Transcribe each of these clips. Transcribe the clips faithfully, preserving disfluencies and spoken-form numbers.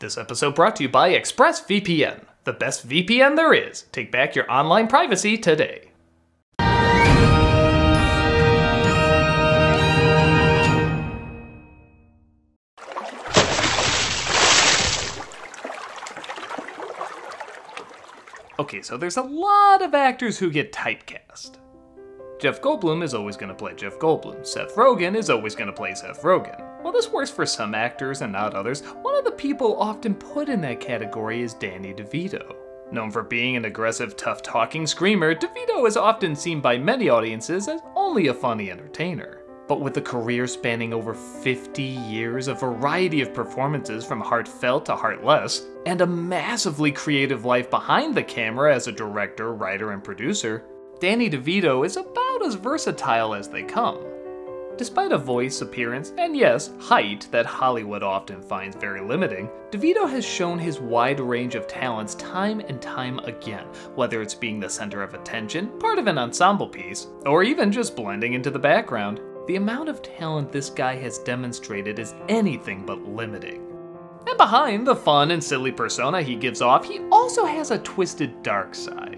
This episode brought to you by ExpressVPN, the best V P N there is. Take back your online privacy today. Okay, so there's a lot of actors who get typecast. Jeff Goldblum is always gonna play Jeff Goldblum. Seth Rogen is always gonna play Seth Rogen. While this works for some actors and not others, one of the people often put in that category is Danny DeVito. Known for being an aggressive, tough-talking screamer, DeVito is often seen by many audiences as only a funny entertainer. But with a career spanning over fifty years, a variety of performances from heartfelt to heartless, and a massively creative life behind the camera as a director, writer, and producer, Danny DeVito is about as versatile as they come. Despite a voice, appearance, and yes, height that Hollywood often finds very limiting, DeVito has shown his wide range of talents time and time again, whether it's being the center of attention, part of an ensemble piece, or even just blending into the background. The amount of talent this guy has demonstrated is anything but limiting. And behind the fun and silly persona he gives off, he also has a twisted dark side.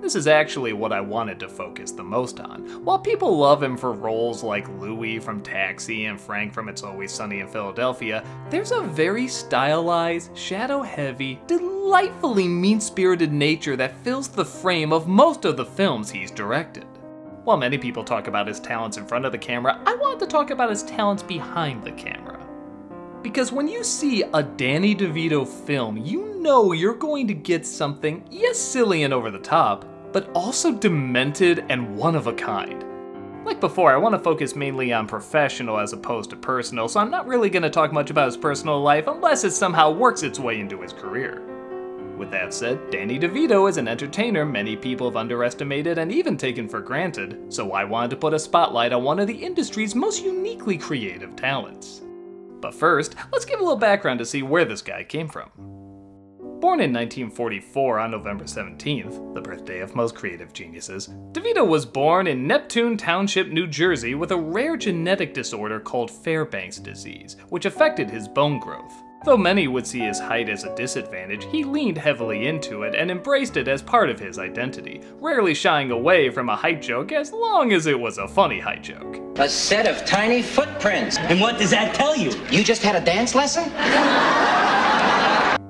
This is actually what I wanted to focus the most on. While people love him for roles like Louie from Taxi and Frank from It's Always Sunny in Philadelphia, there's a very stylized, shadow-heavy, delightfully mean-spirited nature that fills the frame of most of the films he's directed. While many people talk about his talents in front of the camera, I want to talk about his talents behind the camera. Because when you see a Danny DeVito film, you know you're going to get something, yes, silly and over the top, but also demented and one of a kind. Like before, I want to focus mainly on professional as opposed to personal, so I'm not really going to talk much about his personal life unless it somehow works its way into his career. With that said, Danny DeVito is an entertainer many people have underestimated and even taken for granted, so I wanted to put a spotlight on one of the industry's most uniquely creative talents. But first, let's give a little background to see where this guy came from. Born in nineteen forty-four on November seventeenth, the birthday of most creative geniuses, DeVito was born in Neptune Township, New Jersey with a rare genetic disorder called Fairbanks disease, which affected his bone growth. Though many would see his height as a disadvantage, he leaned heavily into it and embraced it as part of his identity, rarely shying away from a height joke as long as it was a funny height joke. A set of tiny footprints. And what does that tell you? You just had a dance lesson?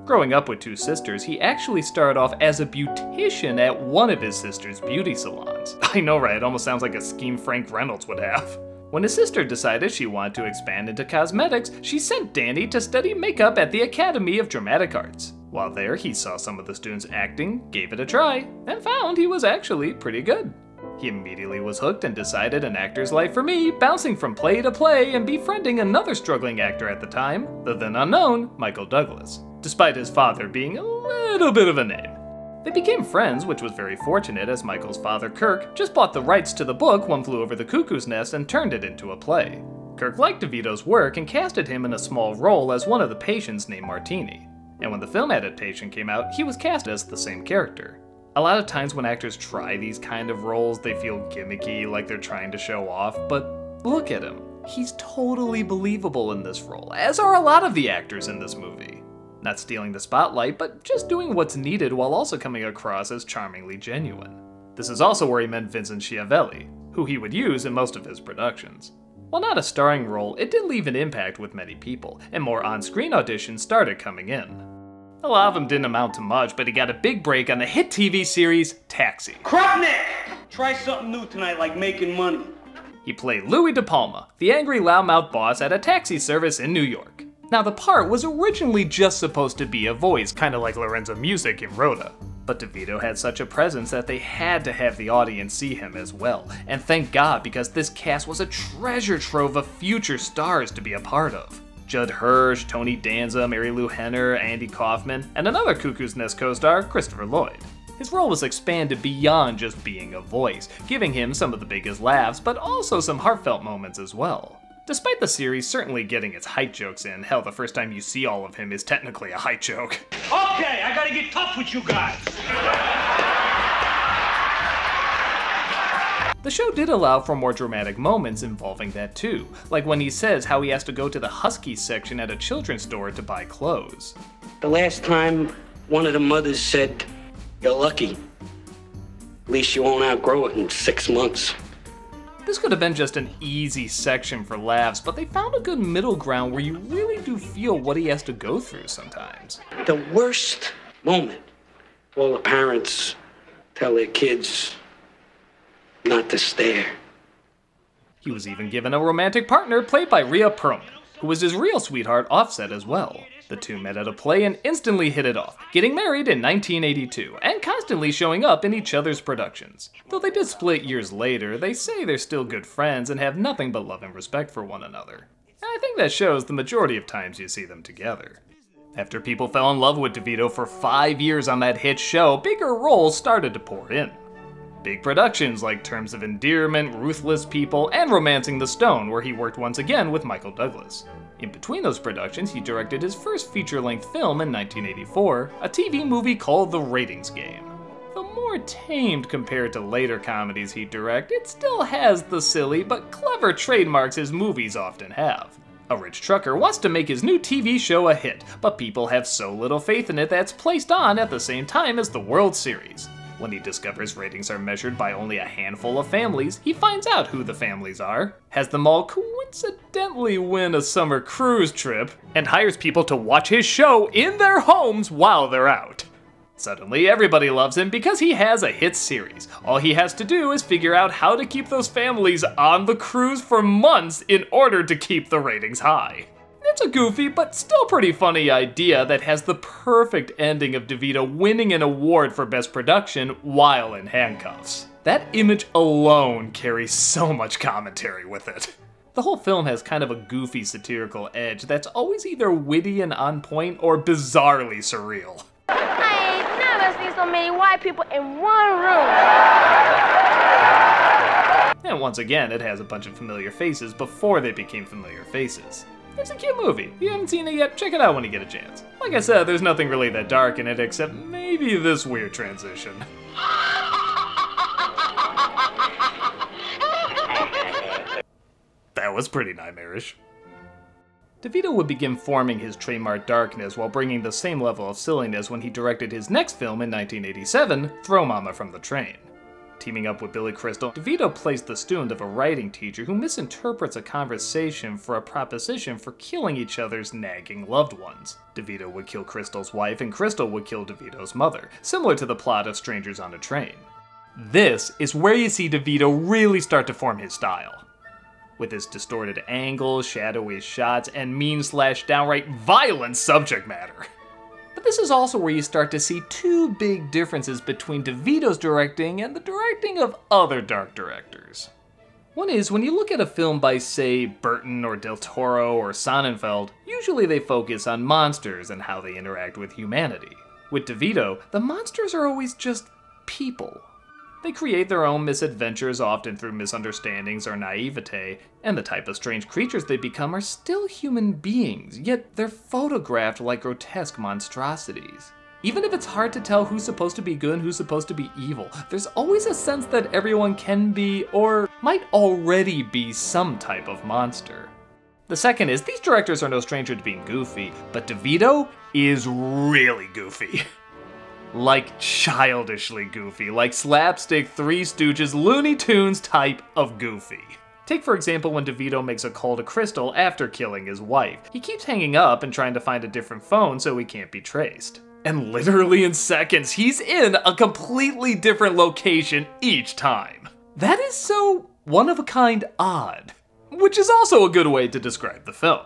Growing up with two sisters, he actually started off as a beautician at one of his sister's beauty salons. I know, right? It almost sounds like a scheme Frank Reynolds would have. When his sister decided she wanted to expand into cosmetics, she sent Danny to study makeup at the Academy of Dramatic Arts. While there, he saw some of the students acting, gave it a try, and found he was actually pretty good. He immediately was hooked and decided an actor's life for me, bouncing from play to play and befriending another struggling actor at the time, the then unknown Michael Douglas, despite his father being a little bit of a name. They became friends, which was very fortunate as Michael's father, Kirk, just bought the rights to the book One Flew Over the Cuckoo's Nest and turned it into a play. Kirk liked DeVito's work and casted him in a small role as one of the patients named Martini. And when the film adaptation came out, he was cast as the same character. A lot of times when actors try these kind of roles, they feel gimmicky, like they're trying to show off, but look at him. He's totally believable in this role, as are a lot of the actors in this movie. Not stealing the spotlight, but just doing what's needed while also coming across as charmingly genuine. This is also where he met Vincent Schiavelli, who he would use in most of his productions. While not a starring role, it did leave an impact with many people, and more on-screen auditions started coming in. A lot of them didn't amount to much, but he got a big break on the hit T V series Taxi. Krupnik! Try something new tonight, like making money. He played Louie De Palma, the angry loudmouth boss at a taxi service in New York. Now the part was originally just supposed to be a voice, kinda like Lorenzo Music in Rhoda. But DeVito had such a presence that they had to have the audience see him as well. And thank God, because this cast was a treasure trove of future stars to be a part of. Judd Hirsch, Tony Danza, Mary Lou Henner, Andy Kaufman, and another Cuckoo's Nest co-star, Christopher Lloyd. His role was expanded beyond just being a voice, giving him some of the biggest laughs, but also some heartfelt moments as well. Despite the series certainly getting its height jokes in, hell, the first time you see all of him is technically a height joke. Okay, I gotta get tough with you guys! The show did allow for more dramatic moments involving that too, like when he says how he has to go to the Husky section at a children's store to buy clothes. The last time one of the mothers said, "You're lucky. At least you won't outgrow it in six months." This could have been just an easy section for laughs, but they found a good middle ground where you really do feel what he has to go through sometimes. The worst moment, all the parents tell their kids not to stare. He was even given a romantic partner played by Rhea Perlman, who was his real sweetheart Offset as well. The two met at a play and instantly hit it off, getting married in nineteen eighty-two and constantly showing up in each other's productions. Though they did split years later, they say they're still good friends and have nothing but love and respect for one another. And I think that shows the majority of times you see them together. After people fell in love with DeVito for five years on that hit show, bigger roles started to pour in. Big productions like Terms of Endearment, Ruthless People, and Romancing the Stone, where he worked once again with Michael Douglas. In between those productions, he directed his first feature-length film in nineteen eighty-four, a T V movie called The Ratings Game. Though more tamed compared to later comedies he directed, it still has the silly but clever trademarks his movies often have. A rich trucker wants to make his new T V show a hit, but people have so little faith in it that it's placed on at the same time as the World Series. When he discovers ratings are measured by only a handful of families, he finds out who the families are, has them all coincidentally win a summer cruise trip, and hires people to watch his show in their homes while they're out. Suddenly, everybody loves him because he has a hit series. All he has to do is figure out how to keep those families on the cruise for months in order to keep the ratings high. It's a goofy, but still pretty funny idea that has the perfect ending of DeVito winning an award for Best Production while in handcuffs. That image alone carries so much commentary with it. The whole film has kind of a goofy satirical edge that's always either witty and on point or bizarrely surreal. I ain't never seen so many white people in one room. And once again, it has a bunch of familiar faces before they became familiar faces. It's a cute movie. If you haven't seen it yet, check it out when you get a chance. Like I said, there's nothing really that dark in it except maybe this weird transition. That was pretty nightmarish. DeVito would begin forming his trademark darkness while bringing the same level of silliness when he directed his next film in nineteen eighty-seven, Throw Mama from the Train. Teaming up with Billy Crystal, DeVito plays the student of a writing teacher who misinterprets a conversation for a proposition for killing each other's nagging loved ones. DeVito would kill Crystal's wife, and Crystal would kill DeVito's mother, similar to the plot of Strangers on a Train. This is where you see DeVito really start to form his style. With his distorted angles, shadowy shots, and mean-slash-downright violent subject matter. But this is also where you start to see two big differences between DeVito's directing and the directing of other dark directors. One is, when you look at a film by, say, Burton or Del Toro or Sonnenfeld, usually they focus on monsters and how they interact with humanity. With DeVito, the monsters are always just people. They create their own misadventures, often through misunderstandings or naivete, and the type of strange creatures they become are still human beings, yet they're photographed like grotesque monstrosities. Even if it's hard to tell who's supposed to be good and who's supposed to be evil, there's always a sense that everyone can be, or might already be, some type of monster. The second is, these directors are no stranger to being goofy, but DeVito is really goofy. Like childishly goofy, like slapstick Three Stooges Looney Tunes type of goofy. Take for example when DeVito makes a call to Crystal after killing his wife. He keeps hanging up and trying to find a different phone so he can't be traced. And literally in seconds, he's in a completely different location each time. That is so one-of-a-kind odd, which is also a good way to describe the film.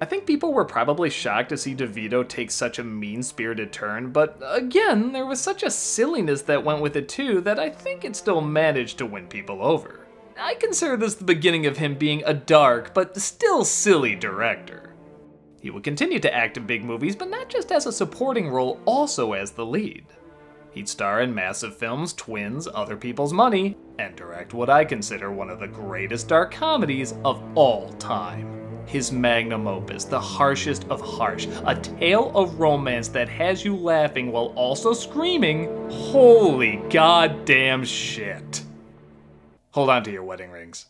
I think people were probably shocked to see DeVito take such a mean-spirited turn, but again, there was such a silliness that went with it too that I think it still managed to win people over. I consider this the beginning of him being a dark, but still silly director. He would continue to act in big movies, but not just as a supporting role, also as the lead. He'd star in massive films, Twins, Other People's Money, and direct what I consider one of the greatest dark comedies of all time. His magnum opus, the harshest of harsh, a tale of romance that has you laughing while also screaming, holy goddamn shit. Hold on to your wedding rings.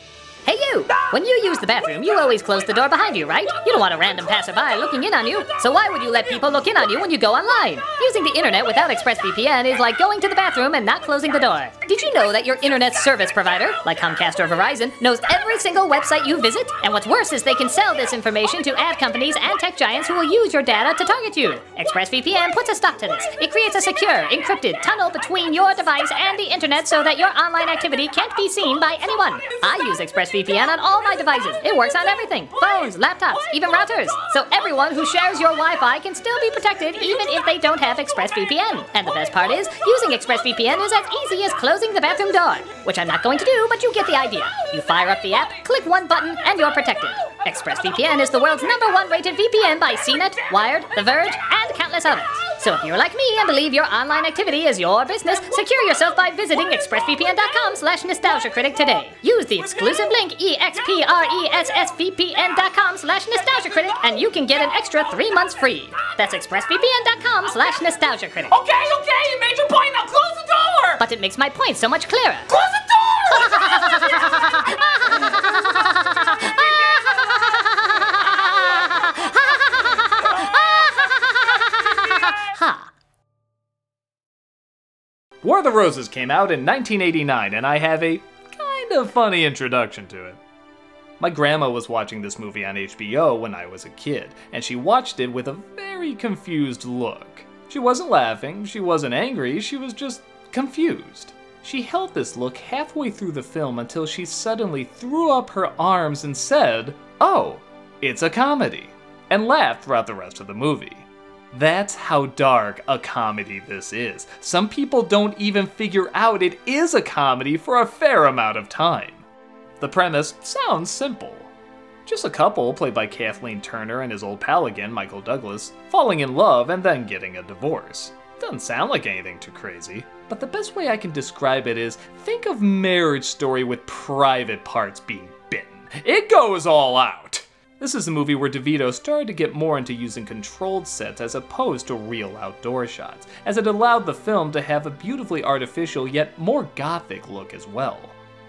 Hey you! Ah! When you use the bathroom, you always close the door behind you, right? You don't want a random passerby looking in on you. So why would you let people look in on you when you go online? Using the internet without ExpressVPN is like going to the bathroom and not closing the door. Did you know that your internet service provider, like Comcast or Verizon, knows every single website you visit? And what's worse is they can sell this information to ad companies and tech giants who will use your data to target you. ExpressVPN puts a stop to this. It creates a secure, encrypted tunnel between your device and the internet so that your online activity can't be seen by anyone. I use ExpressVPN on all my devices. It works on everything. Phones, laptops, even routers. So everyone who shares your Wi-Fi can still be protected even if they don't have ExpressVPN. And the best part is, using ExpressVPN is as easy as closing the bathroom door, which I'm not going to do, but you get the idea. You fire up the app, click one button, and you're protected. ExpressVPN is the world's number one rated V P N by C net, Wired, The Verge, and countless others. So if you're like me and believe your online activity is your business, secure yourself by visiting expressvpn dot com slash nostalgia critic today. Use the exclusive link expressvpn dot com slash nostalgia critic and you can get an extra three months free. That's expressvpn dot com slash nostalgia critic. Okay, okay, you made your point, now close the door! But it makes my point so much clearer. Close the door! War of the Roses came out in nineteen eighty-nine, and I have a kind of funny introduction to it. My grandma was watching this movie on H B O when I was a kid, and she watched it with a very confused look. She wasn't laughing, she wasn't angry, she was just confused. She held this look halfway through the film until she suddenly threw up her arms and said, "Oh, it's a comedy," and laughed throughout the rest of the movie. That's how dark a comedy this is. Some people don't even figure out it is a comedy for a fair amount of time. The premise sounds simple. Just a couple, played by Kathleen Turner and his old pal again, Michael Douglas, falling in love and then getting a divorce. Doesn't sound like anything too crazy, but the best way I can describe it is, think of Marriage Story with private parts being bitten. It goes all out. This is the movie where DeVito started to get more into using controlled sets as opposed to real outdoor shots, as it allowed the film to have a beautifully artificial yet more gothic look as well.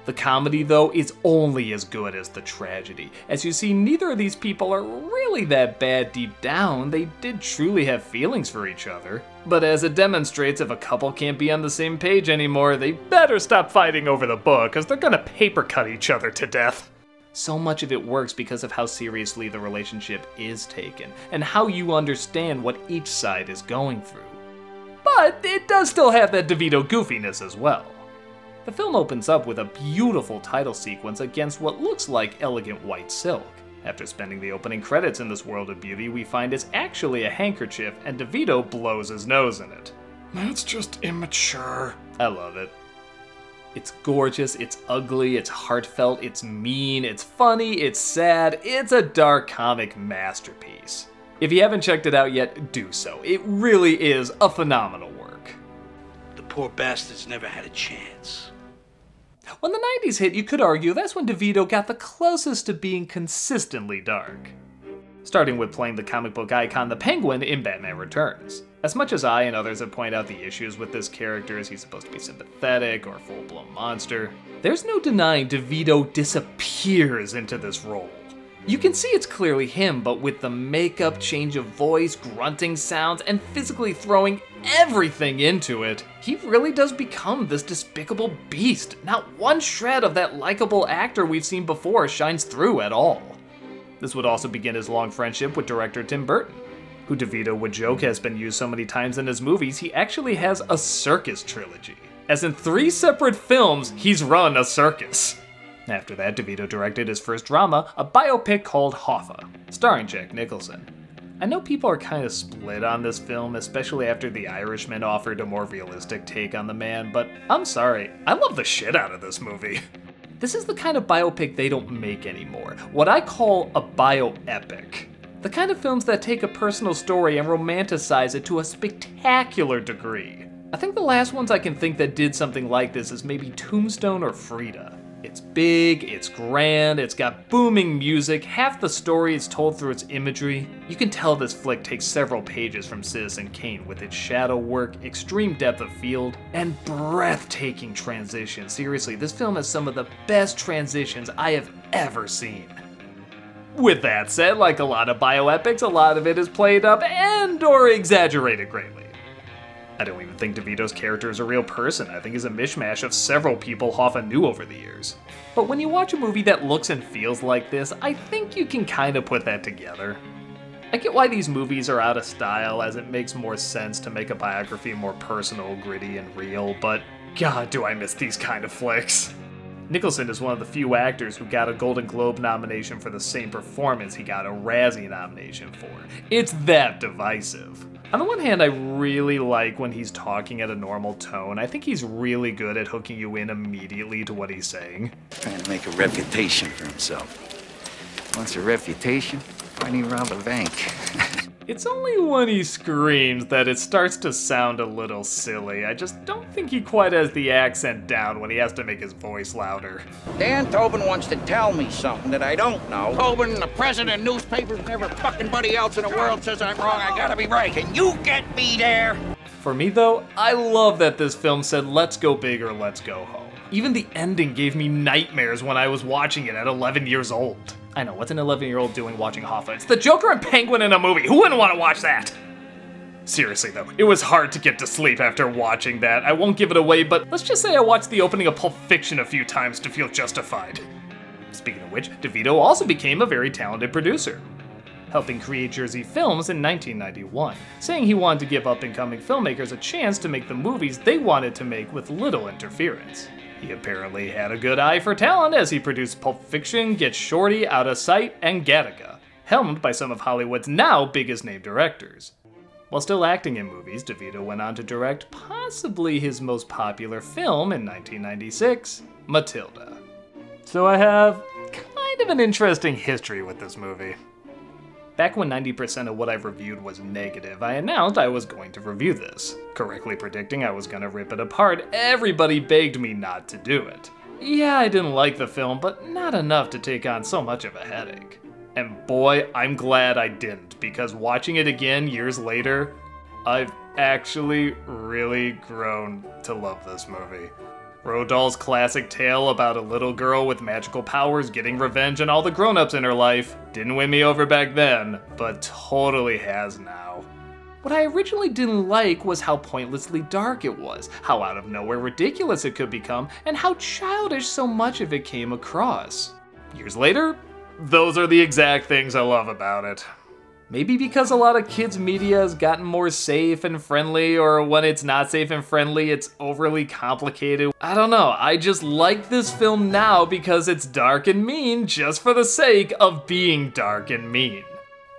The comedy, though, is only as good as the tragedy. As you see, neither of these people are really that bad deep down. They did truly have feelings for each other. But as it demonstrates, if a couple can't be on the same page anymore, they better stop fighting over the book, because they're gonna paper cut each other to death. So much of it works because of how seriously the relationship is taken, and how you understand what each side is going through. But it does still have that DeVito goofiness as well. The film opens up with a beautiful title sequence against what looks like elegant white silk. After spending the opening credits in this world of beauty, we find it's actually a handkerchief, and DeVito blows his nose in it. That's just immature. I love it. It's gorgeous, it's ugly, it's heartfelt, it's mean, it's funny, it's sad, it's a dark comic masterpiece. If you haven't checked it out yet, do so. It really is a phenomenal work. The poor bastards never had a chance. When the nineties hit, you could argue that's when DeVito got the closest to being consistently dark. Starting with playing the comic book icon the Penguin in Batman Returns. As much as I and others have pointed out the issues with this character, as he's supposed to be sympathetic or a full-blown monster, there's no denying DeVito disappears into this role. You can see it's clearly him, but with the makeup, change of voice, grunting sounds, and physically throwing everything into it, he really does become this despicable beast. Not one shred of that likable actor we've seen before shines through at all. This would also begin his long friendship with director Tim Burton, who DeVito would joke has been used so many times in his movies, he actually has a circus trilogy. As in three separate films, he's run a circus. After that, DeVito directed his first drama, a biopic called Hoffa, starring Jack Nicholson. I know people are kind of split on this film, especially after The Irishman offered a more realistic take on the man, but I'm sorry, I love the shit out of this movie. This is the kind of biopic they don't make anymore, what I call a bioepic. The kind of films that take a personal story and romanticize it to a spectacular degree. I think the last ones I can think that did something like this is maybe Tombstone or Frida. It's big, it's grand, it's got booming music, half the story is told through its imagery. You can tell this flick takes several pages from Citizen Kane with its shadow work, extreme depth of field, and breathtaking transitions. Seriously, this film has some of the best transitions I have ever seen. With that said, like a lot of bioepics, a lot of it is played up and or exaggerated greatly. I don't even think DeVito's character is a real person. I think he's a mishmash of several people Hoffa knew over the years. But when you watch a movie that looks and feels like this, I think you can kind of put that together. I get why these movies are out of style, as it makes more sense to make a biography more personal, gritty, and real, but God, do I miss these kind of flicks. Nicholson is one of the few actors who got a Golden Globe nomination for the same performance he got a Razzie nomination for. It's that divisive. On the one hand, I really like when he's talking at a normal tone. I think he's really good at hooking you in immediately to what he's saying. Trying to make a reputation for himself. Wants a reputation? Running around the bank. It's only when he screams that it starts to sound a little silly. I just don't think he quite has the accent down when he has to make his voice louder. Dan Tobin wants to tell me something that I don't know. Tobin, the president of newspapers, and every fucking buddy else in the world says I'm wrong. I gotta be right. Can you get me there? For me, though, I love that this film said, let's go big or let's go home. Even the ending gave me nightmares when I was watching it at eleven years old. I know, what's an eleven-year-old doing watching Hoffa? It's the Joker and Penguin in a movie! Who wouldn't want to watch that? Seriously though, it was hard to get to sleep after watching that. I won't give it away, but let's just say I watched the opening of Pulp Fiction a few times to feel justified. Speaking of which, DeVito also became a very talented producer, helping create Jersey Films in nineteen ninety-one, saying he wanted to give up-and-coming filmmakers a chance to make the movies they wanted to make with little interference. He apparently had a good eye for talent as he produced Pulp Fiction, Get Shorty, Out of Sight, and Gattaca, helmed by some of Hollywood's now biggest name directors. While still acting in movies, DeVito went on to direct possibly his most popular film in nineteen ninety-six, Matilda. So I have kind of an interesting history with this movie. Back when ninety percent of what I've reviewed was negative, I announced I was going to review this. Correctly predicting I was gonna rip it apart, everybody begged me not to do it. Yeah, I didn't like the film, but not enough to take on so much of a headache. And boy, I'm glad I didn't, because watching it again years later, I've actually really grown to love this movie. Roald Dahl's classic tale about a little girl with magical powers getting revenge on all the grown-ups in her life didn't win me over back then, but totally has now. What I originally didn't like was how pointlessly dark it was, how out of nowhere ridiculous it could become, and how childish so much of it came across. Years later, those are the exact things I love about it. Maybe because a lot of kids' media has gotten more safe and friendly, or when it's not safe and friendly, it's overly complicated. I don't know, I just like this film now because it's dark and mean just for the sake of being dark and mean.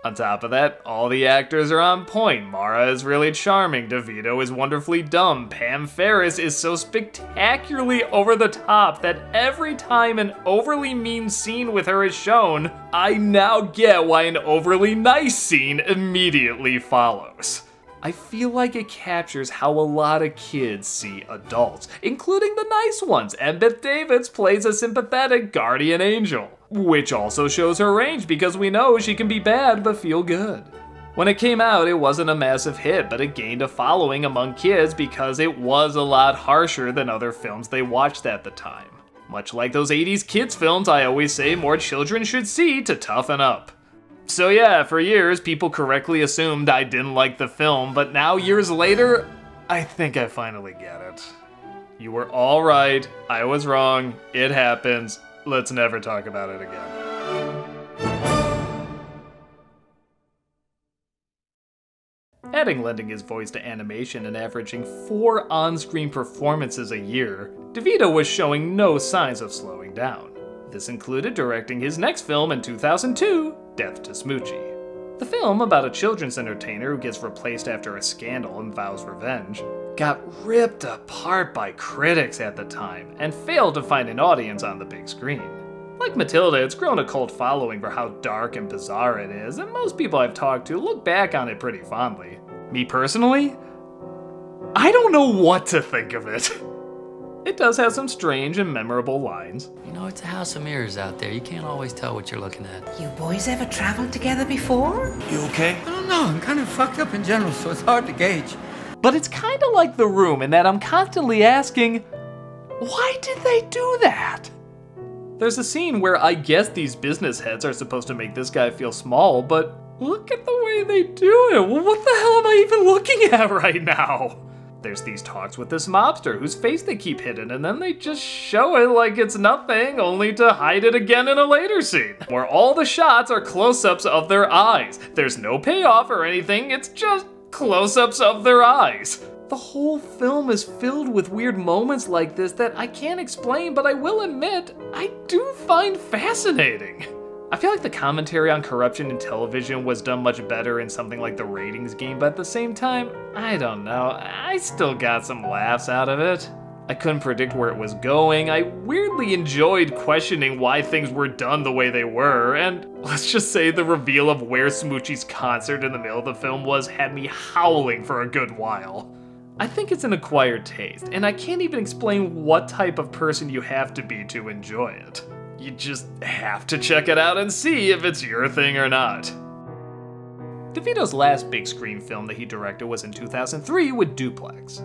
On top of that, all the actors are on point. Mara is really charming, DeVito is wonderfully dumb, Pam Ferris is so spectacularly over the top that every time an overly mean scene with her is shown, I now get why an overly nice scene immediately follows. I feel like it captures how a lot of kids see adults, including the nice ones. Bette Davis plays a sympathetic guardian angel, which also shows her range because we know she can be bad but feel good. When it came out, it wasn't a massive hit, but it gained a following among kids because it was a lot harsher than other films they watched at the time. Much like those eighties kids films I always say more children should see to toughen up. So yeah, for years, people correctly assumed I didn't like the film, but now years later, I think I finally get it. You were all right, I was wrong, it happens, let's never talk about it again. Adding lending his voice to animation and averaging four on-screen performances a year, DeVito was showing no signs of slowing down. This included directing his next film in two thousand two, Death to Smoochy. The film, about a children's entertainer who gets replaced after a scandal and vows revenge, got ripped apart by critics at the time and failed to find an audience on the big screen. Like Matilda, it's grown a cult following for how dark and bizarre it is, and most people I've talked to look back on it pretty fondly. Me personally, I don't know what to think of it. It does have some strange and memorable lines. You know, it's a house of mirrors out there. You can't always tell what you're looking at. You boys ever traveled together before? You okay? I don't know. I'm kind of fucked up in general, so it's hard to gauge. But it's kind of like The Room in that I'm constantly asking, why did they do that? There's a scene where I guess these business heads are supposed to make this guy feel small, but look at the way they do it. Well, what the hell am I even looking at right now? There's these talks with this mobster whose face they keep hidden, and then they just show it like it's nothing, only to hide it again in a later scene, where all the shots are close-ups of their eyes. There's no payoff or anything, it's just close-ups of their eyes. The whole film is filled with weird moments like this that I can't explain, but I will admit, I do find fascinating. I feel like the commentary on corruption in television was done much better in something like The Ratings Game, but at the same time, I don't know, I still got some laughs out of it. I couldn't predict where it was going, I weirdly enjoyed questioning why things were done the way they were, and let's just say the reveal of where Smoochy's concert in the middle of the film was had me howling for a good while. I think it's an acquired taste, and I can't even explain what type of person you have to be to enjoy it. You just have to check it out and see if it's your thing or not. DeVito's last big screen film that he directed was in two thousand three with Duplex.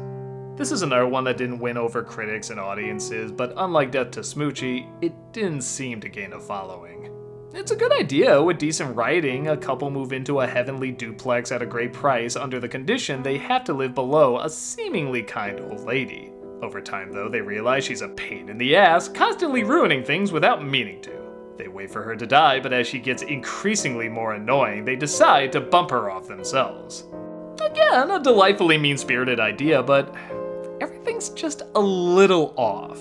This is another one that didn't win over critics and audiences, but unlike Death to Smoochy, it didn't seem to gain a following. It's a good idea. With decent writing, a couple move into a heavenly duplex at a great price under the condition they have to live below a seemingly kind old lady. Over time, though, they realize she's a pain in the ass, constantly ruining things without meaning to. They wait for her to die, but as she gets increasingly more annoying, they decide to bump her off themselves. Again, a delightfully mean-spirited idea, but everything's just a little off.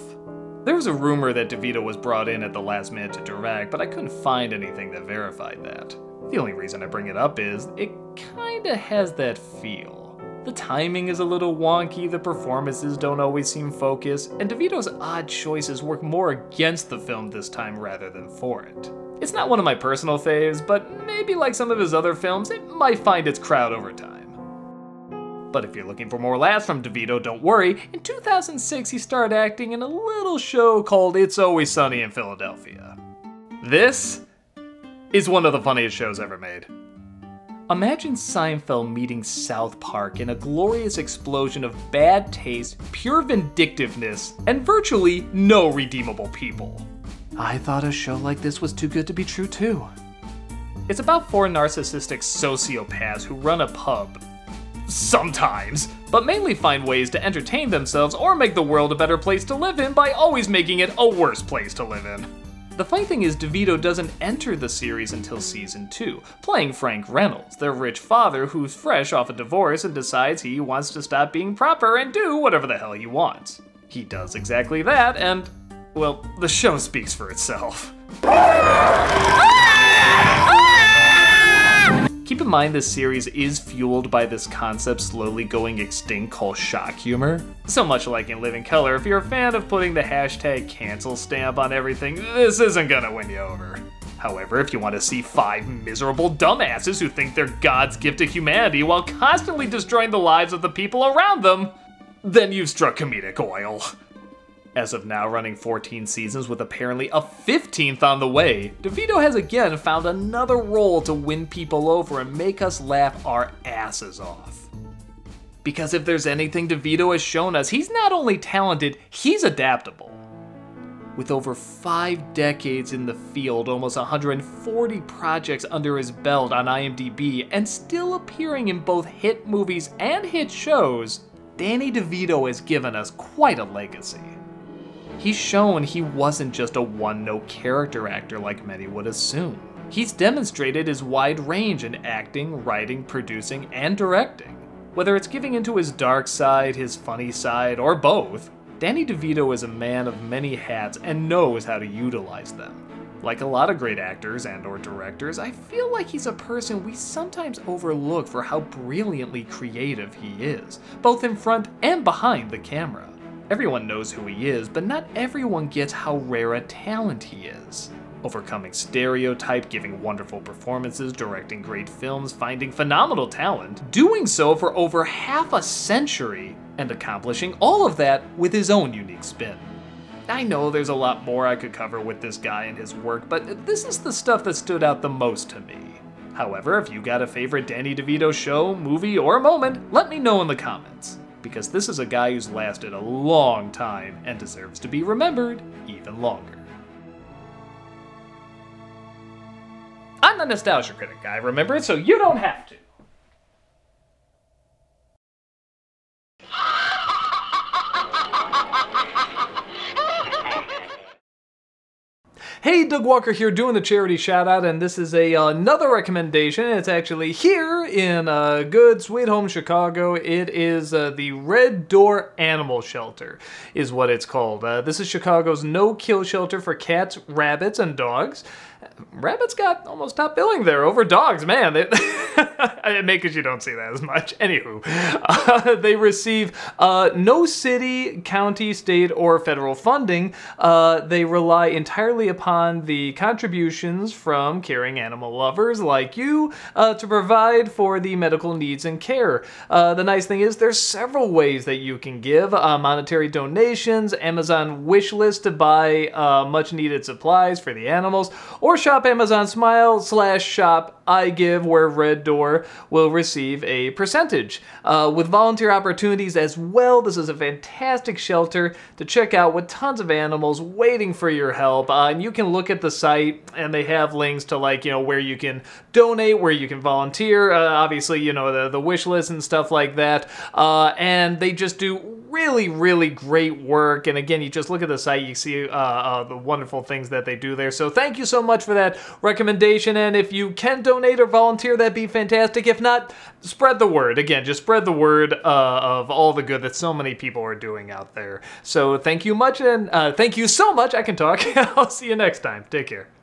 There was a rumor that DeVito was brought in at the last minute to direct, but I couldn't find anything that verified that. The only reason I bring it up is it kinda has that feel. The timing is a little wonky, the performances don't always seem focused, and DeVito's odd choices work more against the film this time rather than for it. It's not one of my personal faves, but maybe like some of his other films, it might find its crowd over time. But if you're looking for more laughs from DeVito, don't worry. In two thousand six, he started acting in a little show called It's Always Sunny in Philadelphia. This is one of the funniest shows ever made. Imagine Seinfeld meeting South Park in a glorious explosion of bad taste, pure vindictiveness, and virtually no redeemable people. I thought a show like this was too good to be true too. It's about four narcissistic sociopaths who run a pub, sometimes, but mainly find ways to entertain themselves or make the world a better place to live in by always making it a worse place to live in. The funny thing is DeVito doesn't enter the series until season two, playing Frank Reynolds, their rich father who's fresh off a divorce and decides he wants to stop being proper and do whatever the hell he wants. He does exactly that and, well, the show speaks for itself. Keep in mind this series is fueled by this concept slowly going extinct called shock humor. So much like in Living Color, if you're a fan of putting the hashtag cancel stamp on everything, this isn't gonna win you over. However, if you want to see five miserable dumbasses who think they're God's gift to humanity while constantly destroying the lives of the people around them, then you've struck comedic oil. As of now running fourteen seasons with apparently a fifteenth on the way, DeVito has again found another role to win people over and make us laugh our asses off. Because if there's anything DeVito has shown us, he's not only talented, he's adaptable. With over five decades in the field, almost one hundred forty projects under his belt on IMDb, and still appearing in both hit movies and hit shows, Danny DeVito has given us quite a legacy. He's shown he wasn't just a one-note character actor like many would assume. He's demonstrated his wide range in acting, writing, producing, and directing. Whether it's giving into his dark side, his funny side, or both, Danny DeVito is a man of many hats and knows how to utilize them. Like a lot of great actors and/or directors, I feel like he's a person we sometimes overlook for how brilliantly creative he is, both in front and behind the camera. Everyone knows who he is, but not everyone gets how rare a talent he is. Overcoming stereotype, giving wonderful performances, directing great films, finding phenomenal talent, doing so for over half a century, and accomplishing all of that with his own unique spin. I know there's a lot more I could cover with this guy and his work, but this is the stuff that stood out the most to me. However, if you got a favorite Danny DeVito show, movie, or moment, let me know in the comments. Because this is a guy who's lasted a long time and deserves to be remembered even longer. the Nostalgia Critic guy, remember? So you don't have to. Hey, Doug Walker here doing the charity shout out, and this is a, uh, another recommendation. It's actually here in uh, good sweet home Chicago. It is uh, the Red Door Animal Shelter is what it's called. Uh, this is Chicago's no-kill shelter for cats, rabbits, and dogs. Rabbits got almost top billing there over dogs, man. They I mean, because you don't see that as much. Anywho, uh, they receive uh, no city, county, state, or federal funding. Uh, they rely entirely upon the contributions from caring animal lovers like you uh, to provide for the medical needs and care. Uh, the nice thing is there's several ways that you can give. Uh, monetary donations, Amazon wish list to buy uh, much-needed supplies for the animals, or Or shop Amazon Smile slash shop I Give, where Red Door will receive a percentage. Uh, with volunteer opportunities as well, this is a fantastic shelter to check out with tons of animals waiting for your help. Uh, and you can look at the site, and they have links to, like, you know, where you can donate, where you can volunteer, uh, obviously, you know, the, the wish list and stuff like that. Uh, and they just do really, really great work. And again, you just look at the site, you see uh, uh, the wonderful things that they do there. So thank you so much for that recommendation. And if you can donate or volunteer, that'd be fantastic. If not, spread the word. Again, just spread the word uh, of all the good that so many people are doing out there. So thank you much, and uh, thank you so much. I can talk. I'll see you next time. Take care.